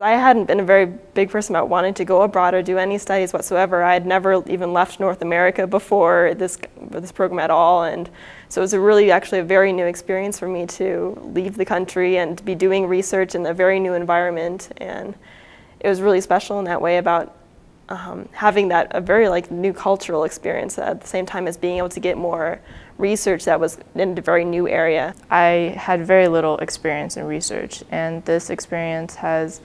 I hadn't been a very big person about wanting to go abroad or do any studies whatsoever. I had never even left North America before this program at all, and so it was actually a very new experience for me to leave the country and to be doing research in a very new environment. And it was really special in that way about having a very new cultural experience at the same time as being able to get more research that was in a very new area. I had very little experience in research, and this experience has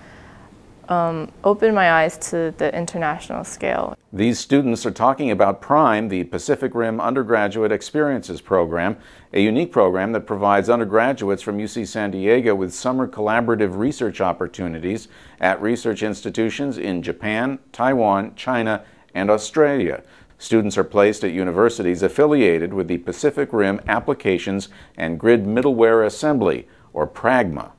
opened my eyes to the international scale. These students are talking about PRIME, the Pacific Rim Undergraduate Experiences Program, a unique program that provides undergraduates from UC San Diego with summer collaborative research opportunities at research institutions in Japan, Taiwan, China, and Australia. Students are placed at universities affiliated with the Pacific Rim Applications and Grid Middleware Assembly, or PRAGMA.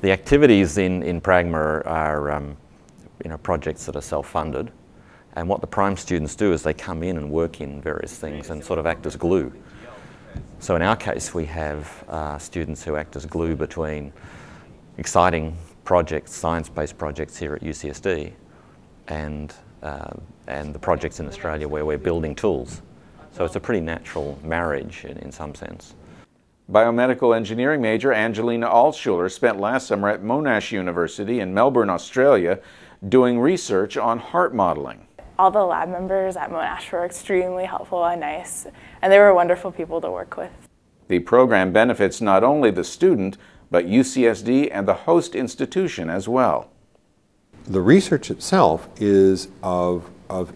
The activities in PRAGMA are projects that are self-funded, and what the PRIME students do is they come in and work in various things and sort of act as glue. So in our case we have students who act as glue between exciting projects, science-based projects here at UCSD and the projects in Australia where we're building tools. So it's a pretty natural marriage in some sense. Biomedical engineering major Angelina Altshuler spent last summer at Monash University in Melbourne, Australia, doing research on heart modeling. All the lab members at Monash were extremely helpful and nice, and they were wonderful people to work with. The program benefits not only the student, but UCSD and the host institution as well. The research itself is of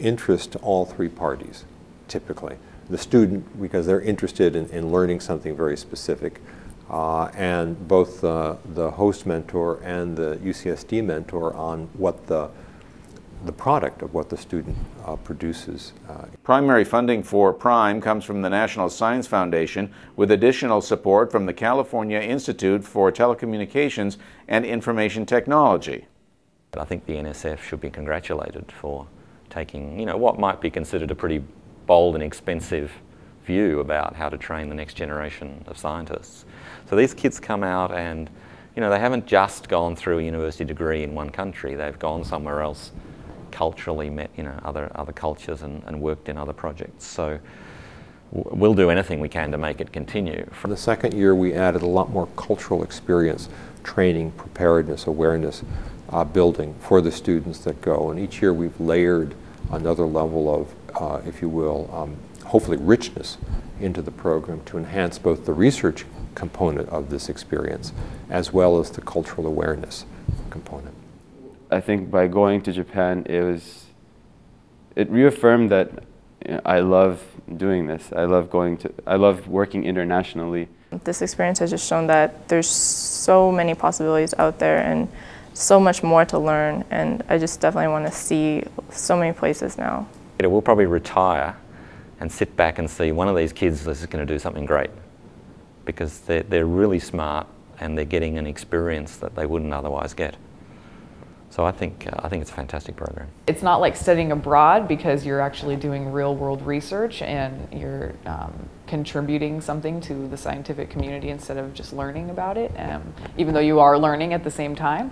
interest to all three parties, typically. The student, because they're interested in learning something very specific, and both the host mentor and the UCSD mentor on what the product of what the student produces. Primary funding for PRIME comes from the National Science Foundation, with additional support from the California Institute for Telecommunications and Information Technology. I think the NSF should be congratulated for taking, what might be considered a pretty bold and expensive view about how to train the next generation of scientists. So these kids come out and, they haven't just gone through a university degree in one country. They've gone somewhere else, culturally met, other cultures and worked in other projects. So we'll do anything we can to make it continue. From the second year, we added a lot more cultural experience, training, preparedness, awareness, building for the students that go. And each year we've layered another level of, if you will, hopefully richness into the program to enhance both the research component of this experience as well as the cultural awareness component. I think by going to Japan, it reaffirmed that I love doing this. I love working internationally. This experience has just shown that there's so many possibilities out there and so much more to learn, and I just definitely want to see so many places now. We'll probably retire and sit back and see one of these kids is going to do something great, because they're really smart and they're getting an experience that they wouldn't otherwise get. So I think it's a fantastic program. It's not like studying abroad, because you're actually doing real-world research and you're contributing something to the scientific community instead of just learning about it, even though you are learning at the same time.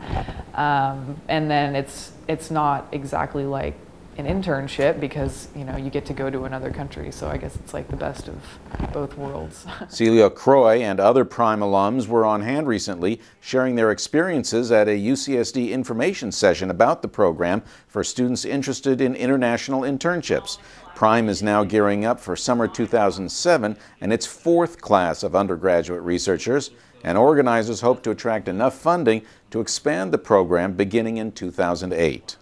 And then it's not exactly like an internship, because you get to go to another country, so I guess it's like the best of both worlds. Celia Croy and other PRIME alums were on hand recently, sharing their experiences at a UCSD information session about the program for students interested in international internships. PRIME is now gearing up for summer 2007 and its fourth class of undergraduate researchers, and organizers hope to attract enough funding to expand the program beginning in 2008.